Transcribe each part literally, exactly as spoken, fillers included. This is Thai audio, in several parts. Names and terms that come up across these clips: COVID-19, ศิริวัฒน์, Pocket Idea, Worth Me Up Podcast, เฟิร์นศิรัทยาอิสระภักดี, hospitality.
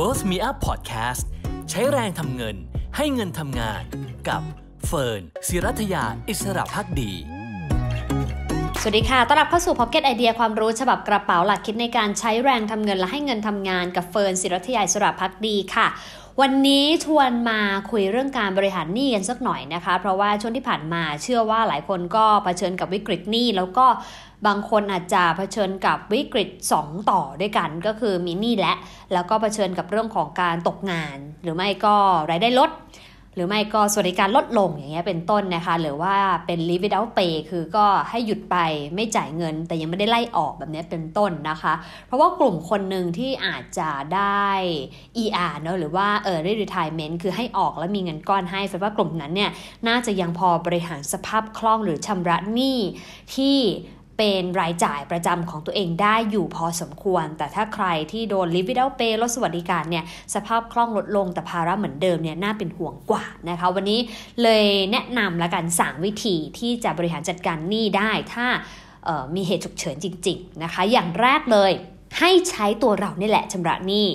Worth Me Up Podcast ใช้แรงทำเงินให้เงินทำงานกับเฟิร์นศิรัทยาอิสระภักดีสวัสดีค่ะต้อนรับเข้าสู่ Pocket Idea ความรู้ฉบับกระเป๋าหลักคิดในการใช้แรงทำเงินและให้เงินทำงานกับเฟิร์นศิรัทยาอิสระภักดีค่ะวันนี้ชวนมาคุยเรื่องการบริหารหนี้กันสักหน่อยนะคะเพราะว่าช่วงที่ผ่านมาเชื่อว่าหลายคนก็เผชิญกับวิกฤตหนี้แล้วก็บางคนอาจจะเผชิญกับวิกฤตสองต่อด้วยกันก็คือมีหนี้และแล้วก็เผชิญกับเรื่องของการตกงานหรือไม่ก็รายได้ลดหรือไม่ก็สวัสดิการลดลงอย่างเงี้ยเป็นต้นนะคะหรือว่าเป็น leave without pay คือก็ให้หยุดไปไม่จ่ายเงินแต่ยังไม่ได้ไล่ออกแบบนี้เป็นต้นนะคะเพราะว่ากลุ่มคนหนึ่งที่อาจจะได้ อี อาร์ เนอะหรือว่า early retirement คือให้ออกแล้วมีเงินก้อนให้แปลว่ากลุ่มนั้นเนี่ยน่าจะยังพอบริหารสภาพคล่องหรือชำระหนี้ที่เป็นรายจ่ายประจำของตัวเองได้อยู่พอสมควรแต่ถ้าใครที่โดน Live Without Pay ลดสวัสดิการเนี่ยสภาพคล่องลดลงแต่ภาระเหมือนเดิมเนี่ยน่าเป็นห่วงกว่านะคะวันนี้เลยแนะนำละกันสามวิธีที่จะบริหารจัดการหนี้ได้ถ้ามีเหตุฉุกเฉินจริงๆนะคะอย่างแรกเลยให้ใช้ตัวเรานี่แหละชำระหนี้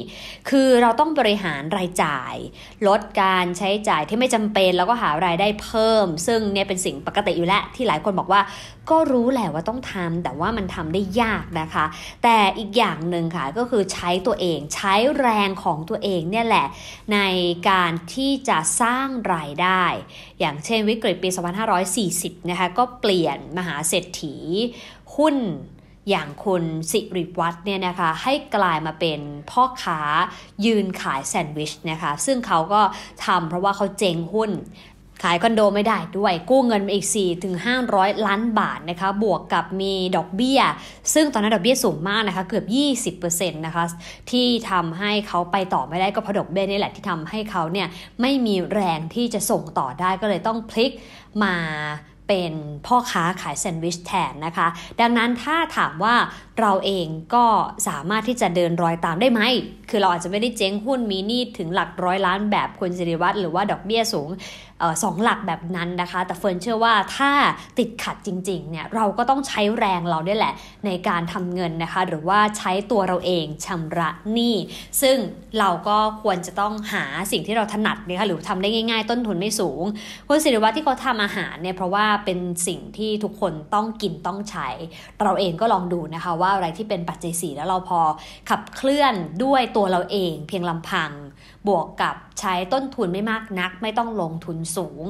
คือเราต้องบริหารรายจ่ายลดการใช้จ่ายที่ไม่จำเป็นแล้วก็หารายได้เพิ่มซึ่งเนี่ยเป็นสิ่งปกติอยู่แล้วที่หลายคนบอกว่าก็รู้แหละว่าต้องทำแต่ว่ามันทำได้ยากนะคะแต่อีกอย่างหนึ่งค่ะก็คือใช้ตัวเองใช้แรงของตัวเองเนี่ยแหละในการที่จะสร้างรายได้อย่างเช่นวิกฤตปีสองพันห้าร้อยสี่สิบนะคะก็เปลี่ยนมหาเศรษฐีหุ้นอย่างคุณสิริวัฒน์เนี่ยนะคะให้กลายมาเป็นพ่อค้ายืนขายแซนด์วิชนะคะซึ่งเขาก็ทำเพราะว่าเขาเจ๊งหุ้นขายคอนโดไม่ได้ด้วยกู้เงินมาอีก สี่ถึงห้าร้อย ล้านบาทนะคะบวกกับมีดอกเบี้ยซึ่งตอนนั้นดอกเบี้ยสูงมากนะคะเกือบ ยี่สิบเปอร์เซ็นต์ นะคะที่ทำให้เขาไปต่อไม่ได้ก็เพราะดอกเบี้ยนี่แหละที่ทำให้เขาเนี่ยไม่มีแรงที่จะส่งต่อได้ก็เลยต้องพลิกมาเป็นพ่อค้าขายแซนด์วิชแทนนะคะดังนั้นถ้าถามว่าเราเองก็สามารถที่จะเดินรอยตามได้ไหมคือเราอาจจะไม่ได้เจ๊งหุ้นมีหนี้ถึงหลักร้อยล้านแบบคุณศิริวัฒน์หรือว่าดอกเบี้ยสูงเอ่อสองหลักแบบนั้นนะคะแต่เฟิร์นเชื่อว่าถ้าติดขัดจริงๆเนี่ยเราก็ต้องใช้แรงเราได้แหละในการทำเงินนะคะหรือว่าใช้ตัวเราเองชำระหนี้ซึ่งเราก็ควรจะต้องหาสิ่งที่เราถนัดนะคะหรือทำได้ง่ายๆต้นทุนไม่สูงคุณศิริวัฒน์ที่เขาทำอาหารเนี่ยเพราะว่าเป็นสิ่งที่ทุกคนต้องกินต้องใช้เราเองก็ลองดูนะคะว่าอะไรที่เป็นปัจจัยสี่แล้วเราพอขับเคลื่อนด้วยตัวเราเองเพียงลำพังบวกกับใช้ต้นทุนไม่มากนักไม่ต้องลงทุนสูง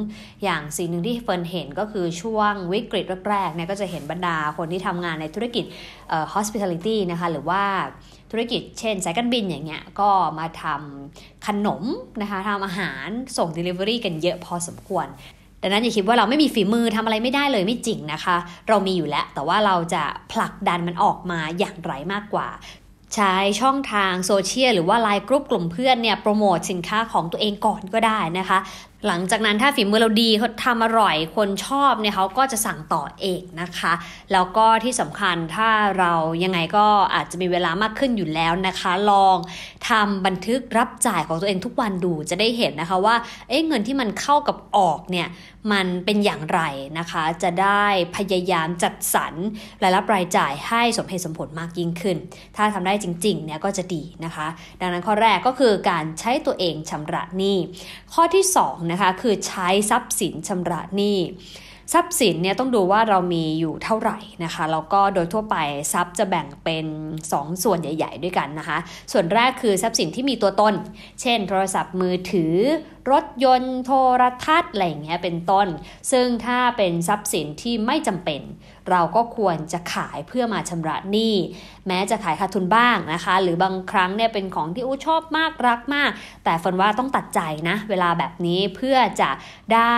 อย่างสิ่งหนึ่งที่เฟิร์นเห็นก็คือช่วงวิกฤตแรกๆเนี่ยก็จะเห็นบรรดาคนที่ทำงานในธุรกิจ hospitality นะคะหรือว่าธุรกิจเช่นสายการบินอย่างเงี้ยก็มาทำขนมนะคะทำอาหารส่ง delivery กันเยอะพอสมควรดังนั้นอย่าคิดว่าเราไม่มีฝีมือทำอะไรไม่ได้เลยไม่จริงนะคะเรามีอยู่แล้วแต่ว่าเราจะผลักดันมันออกมาอย่างไรมากกว่าใช้ช่องทางโซเชียลหรือว่า ไลน์ กลุ่มกลุ่มเพื่อนเนี่ยโปรโมทสินค้าของตัวเองก่อนก็ได้นะคะหลังจากนั้นถ้าฝีมือเราดีเขาทำอร่อยคนชอบเนี่ยเขาก็จะสั่งต่อเองนะคะแล้วก็ที่สำคัญถ้าเรายังไงก็อาจจะมีเวลามากขึ้นอยู่แล้วนะคะลองทำบันทึกรับจ่ายของตัวเองทุกวันดูจะได้เห็นนะคะว่าเอ๊ะเงินที่มันเข้ากับออกเนี่ยมันเป็นอย่างไรนะคะจะได้พยายามจัดสรรรายรับรายจ่ายให้สมเหตุสมผลมากยิ่งขึ้นถ้าทำได้จริงๆเนี่ยก็จะดีนะคะดังนั้นข้อแรกก็คือการใช้ตัวเองชำระหนี้ข้อที่สองนะคะคือใช้ทรัพย์สินชำระหนี้ทรัพย์สินเนี่ยต้องดูว่าเรามีอยู่เท่าไหร่นะคะแล้วก็โดยทั่วไปทรัพย์จะแบ่งเป็นสอง ส, ส่วนใหญ่ๆด้วยกันนะคะส่วนแรกคือทรัพย์สินที่มีตัวตนเช่นโทรศัพท์มือถือรถยนต์โทรทัศน์อะไรอย่างเงี้ยเป็นต้นซึ่งถ้าเป็นทรัพย์สินที่ไม่จำเป็นเราก็ควรจะขายเพื่อมาชำระหนี้แม้จะขายขาดทุนบ้างนะคะหรือบางครั้งเนี่ยเป็นของที่อู้ชอบมากรักมากแต่ฝนว่าต้องตัดใจนะเวลาแบบนี้เพื่อจะได้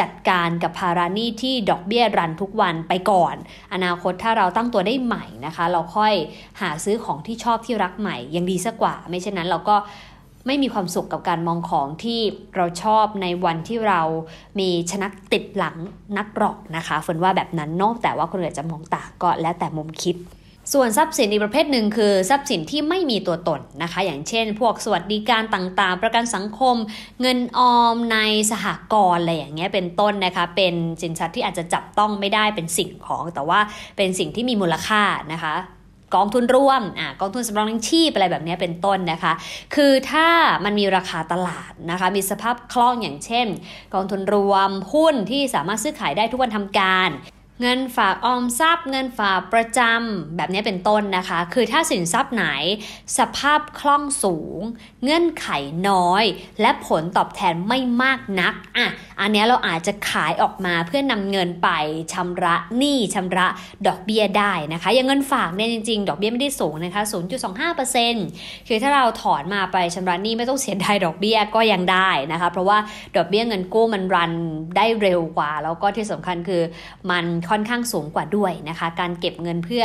จัดการกับภาระหนี้ที่ดอกเบี้ยรันทุกวันไปก่อนอนาคตถ้าเราตั้งตัวได้ใหม่นะคะเราค่อยหาซื้อของที่ชอบที่รักใหม่ยังดีซะกว่าไม่เช่นนั้นเราก็ไม่มีความสุขกับการมองของที่เราชอบในวันที่เรามีชนักติดหลังนักหรอกนะคะฝนว่าแบบนั้นนอกแต่ว่าคนอื่นจะมองต่างก็แล้วแต่มุมคิดส่วนทรัพย์สินอีกประเภทหนึ่งคือทรัพย์สินที่ไม่มีตัวตนนะคะอย่างเช่นพวกสวัสดิการต่างๆประกันสังคมเงินออมในสหกรณ์อะไรอย่างเงี้ยเป็นต้นนะคะเป็นสินทรัพย์ที่อาจจะจับต้องไม่ได้เป็นสิ่งของแต่ว่าเป็นสิ่งที่มีมูลค่านะคะ กองทุนร่วมอ่ากองทุนสำรองเลี้ยงชีพอะไรแบบนี้เป็นต้นนะคะคือถ้ามันมีราคาตลาดนะคะมีสภาพคล่องอย่างเช่นกองทุนรวมหุ้นที่สามารถซื้อขายได้ทุกวันทำการเงินฝากออมทรัพย์เงินฝากประจำแบบนี้เป็นต้นนะคะคือถ้าสินทรัพย์ไหนสภาพคล่องสูงเงื่อนไขน้อยและผลตอบแทนไม่มากนักอ่ะอันนี้เราอาจจะขายออกมาเพื่อนำเงินไปชำระหนี้ชำระดอกเบี้ยได้นะคะอย่างเงินฝากเนี่ยจริงๆดอกเบี้ยไม่ได้สูงนะคะ ศูนย์จุดสองห้าเปอร์เซ็นต์ คือถ้าเราถอนมาไปชำระหนี้ไม่ต้องเสียดายดอกเบี้ยก็ยังได้นะคะเพราะว่าดอกเบี้ยเงินกู้มันรันได้เร็วกว่าแล้วก็ที่สำคัญคือมันค่อนข้างสูงกว่าด้วยนะคะการเก็บเงินเพื่อ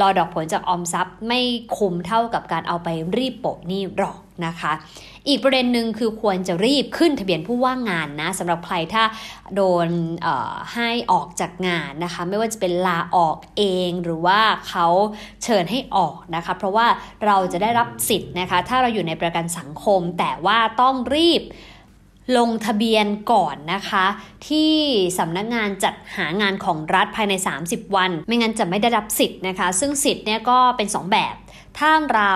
รอดอกผลจากออมทรัพย์ไม่คุ้มเท่ากับการเอาไปรีบโปะหนี้หรอกนะคะอีกประเด็นหนึ่งคือควรจะรีบขึ้นทะเบียนผู้ว่างงานนะสำหรับใครถ้าโดนให้ออกจากงานนะคะไม่ว่าจะเป็นลาออกเองหรือว่าเขาเชิญให้ออกนะคะเพราะว่าเราจะได้รับสิทธิ์นะคะถ้าเราอยู่ในประกันสังคมแต่ว่าต้องรีบลงทะเบียนก่อนนะคะที่สำนักงานจัดหางานของรัฐภายในสามสิบวันไม่งั้นจะไม่ได้รับสิทธิ์นะคะซึ่งสิทธิ์เนี่ยก็เป็นสองแบบถ้าเรา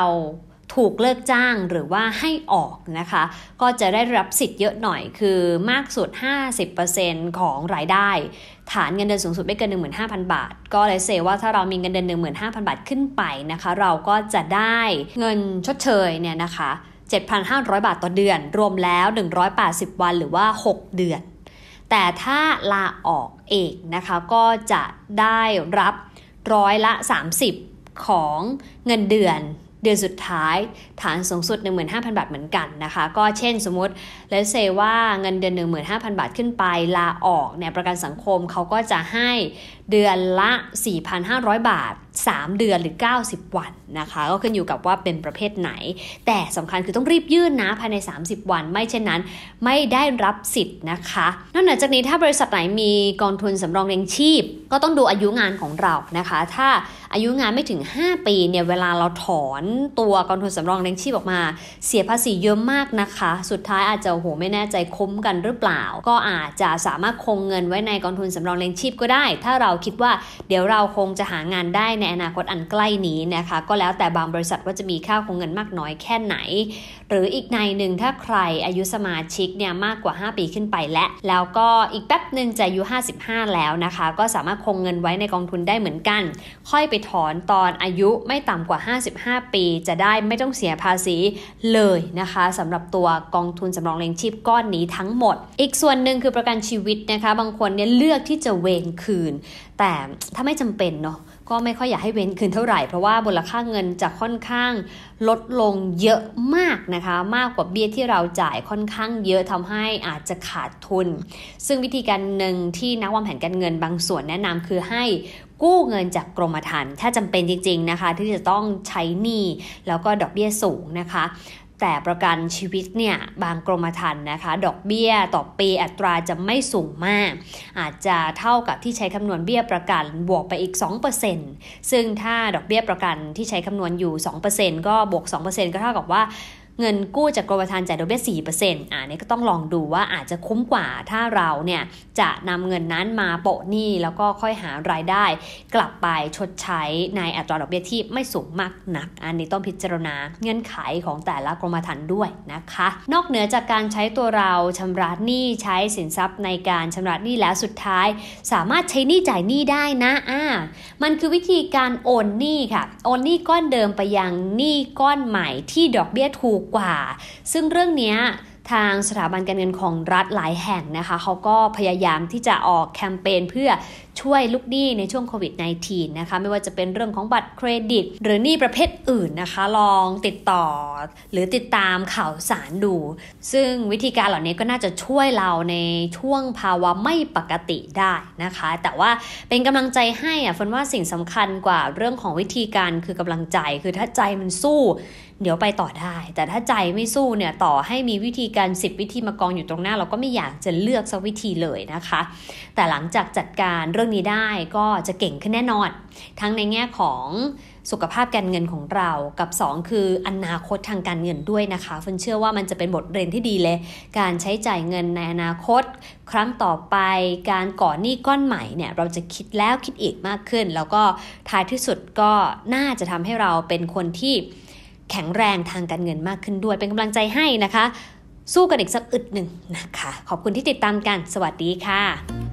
ถูกเลิกจ้างหรือว่าให้ออกนะคะก็จะได้รับสิทธิ์เยอะหน่อยคือมากสุด ห้าสิบเปอร์เซ็นต์ ของรายได้ฐานเงินเดือนสูงสุดไม่เกิน หนึ่งหมื่นห้าพันบาทก็เลยเซว่าถ้าเรามีเงินเดือน หนึ่งหมื่นห้าพันบาทขึ้นไปนะคะเราก็จะได้เงินชดเชยเนี่ยนะคะเจ็ดพันห้าร้อยบาทต่อเดือนรวมแล้วหนึ่งร้อยแปดสิบวันหรือว่าหกเดือนแต่ถ้าลาออกเองนะคะก็จะได้รับร้อยละสามสิบของเงินเดือนเดือนสุดท้ายฐานสูงสุด หนึ่งหมื่นห้าพันบาทเหมือนกันนะคะก็เช่นสมมุติแล้วเซว่าเงินเดือน หนึ่งหมื่นห้าพันบาทขึ้นไปลาออกเนี่ยประกันสังคมเขาก็จะให้เดือนละ สี่พันห้าร้อยบาทสามเดือนหรือเก้าสิบวันนะคะก็ขึ้นอยู่กับว่าเป็นประเภทไหนแต่สำคัญคือต้องรีบยื่นนะภายในสามสิบวันไม่เช่นนั้นไม่ได้รับสิทธิ์นะคะนอกจากนี้ถ้าบริษัทไหนมีกองทุนสำรองเลี้ยงชีพก็ต้องดูอายุงานของเรานะคะถ้าอายุงานไม่ถึงห้าปีเนี่ยเวลาเราถอนตัวกองทุนสำรองเลี้ยงชีพออกมาเสียภาษีเยอะมากนะคะสุดท้ายอาจจะโหไม่แน่ใจคุ้มกันหรือเปล่าก็อาจจะสามารถคงเงินไว้ในกองทุนสำรองเลี้ยงชีพก็ได้ถ้าเราคิดว่าเดี๋ยวเราคงจะหางานได้ในอนาคตอันใกล้นี้นะคะก็แล้วแต่บางบริษัทว่าจะมีค่าคงเงินมากน้อยแค่ไหนหรืออีกในหนึ่งถ้าใครอายุสมาชิกเนี่ยมากกว่าห้าปีขึ้นไปและแล้วก็อีกแป๊บนึงจะอายุห้าสิบห้าแล้วนะคะก็สามารถคงเงินไว้ในกองทุนได้เหมือนกันค่อยไปถอนตอนอายุไม่ต่ำกว่าห้าสิบห้าปีจะได้ไม่ต้องเสียภาษีเลยนะคะสำหรับตัวกองทุนสำรองเลี้ยงชีพก้อนนี้ทั้งหมดอีกส่วนหนึ่งคือประกันชีวิตนะคะบางคนเนี่ยเลือกที่จะเวรคืนแต่ถ้าไม่จำเป็นเนาะก็ไม่ค่อยอยากให้เว้นคืนเท่าไหร่เพราะว่ามูลค่าเงินจะค่อนข้างลดลงเยอะมากนะคะมากกว่าเบี้ยที่เราจ่ายค่อนข้างเยอะทำให้อาจจะขาดทุนซึ่งวิธีการหนึ่งที่นักวางแผนการเงินบางส่วนแนะนำคือให้กู้เงินจากกรมธรรม์ถ้าจำเป็นจริงๆนะคะที่จะต้องใช้หนี้แล้วก็ดอกเบี้ยสูงนะคะแต่ประกันชีวิตเนี่ยบางกรมธรรม์นะคะดอกเบี้ยต่อปีอัตราจะไม่สูงมากอาจจะเท่ากับที่ใช้คำนวณเบี้ยประกันบวกไปอีก สองเปอร์เซ็นต์ ซึ่งถ้าดอกเบี้ยประกันที่ใช้คำนวณอยู่ สองเปอร์เซ็นต์ ก็บวก สองเปอร์เซ็นต์ ก็เท่ากับว่าเงินกู้จากกรมธรรม์จ่ายดอกเบี้ย สี่เปอร์เซ็นต์ อ่านี่ก็ต้องลองดูว่าอาจจะคุ้มกว่าถ้าเราเนี่ยจะนำเงินนั้นมาโปะหนี้แล้วก็ค่อยหารายได้กลับไปชดใช้ในอัตราดอกเบี้ยที่ไม่สูงมากนักอันนี้ต้องพิจารณาเงื่อนไขของแต่ละกรมธรรม์ด้วยนะคะนอกเหนือจากการใช้ตัวเราชำระหนี้ใช้สินทรัพย์ในการชำระหนี้แล้วสุดท้ายสามารถใช้หนี้จ่ายหนี้ได้นะอ่ามันคือวิธีการโอนหนี้ค่ะโอนหนี้ก้อนเดิมไปยังหนี้ก้อนใหม่ที่ดอกเบี้ยถูกกว่าซึ่งเรื่องนี้ทางสถาบันการเงินของรัฐหลายแห่งนะคะเขาก็พยายามที่จะออกแคมเปญเพื่อช่วยลูกหนี้ในช่วงโควิด สิบเก้า นะคะไม่ว่าจะเป็นเรื่องของบัตรเครดิตหรือหนี้ประเภทอื่นนะคะลองติดต่อหรือติดตามข่าวสารดูซึ่งวิธีการเหล่านี้ก็น่าจะช่วยเราในช่วงภาวะไม่ปกติได้นะคะแต่ว่าเป็นกำลังใจให้อ่ะฝนว่าสิ่งสำคัญกว่าเรื่องของวิธีการคือกำลังใจคือถ้าใจมันสู้เดี๋ยวไปต่อได้แต่ถ้าใจไม่สู้เนี่ยต่อให้มีวิธี การสิบวิธีมากองอยู่ตรงหน้าเราก็ไม่อยากจะเลือกสักวิธีเลยนะคะแต่หลังจากจัดการเรื่องนี้ได้ก็จะเก่งขึ้นแน่นอนทั้งในแง่ของสุขภาพการเงินของเรากับสองคืออนาคตทางการเงินด้วยนะคะเฟิร์นเชื่อว่ามันจะเป็นบทเรียนที่ดีเลยการใช้จ่ายเงินในอนาคตครั้งต่อไปการก่อหนี้ก้อนใหม่เนี่ยเราจะคิดแล้วคิดอีกมากขึ้นแล้วก็ท้ายที่สุดก็น่าจะทำให้เราเป็นคนที่แข็งแรงทางการเงินมากขึ้นด้วยเป็นกำลังใจให้นะคะสู้กันอีกสักอึดหนึ่งนะคะขอบคุณที่ติดตามกันสวัสดีค่ะ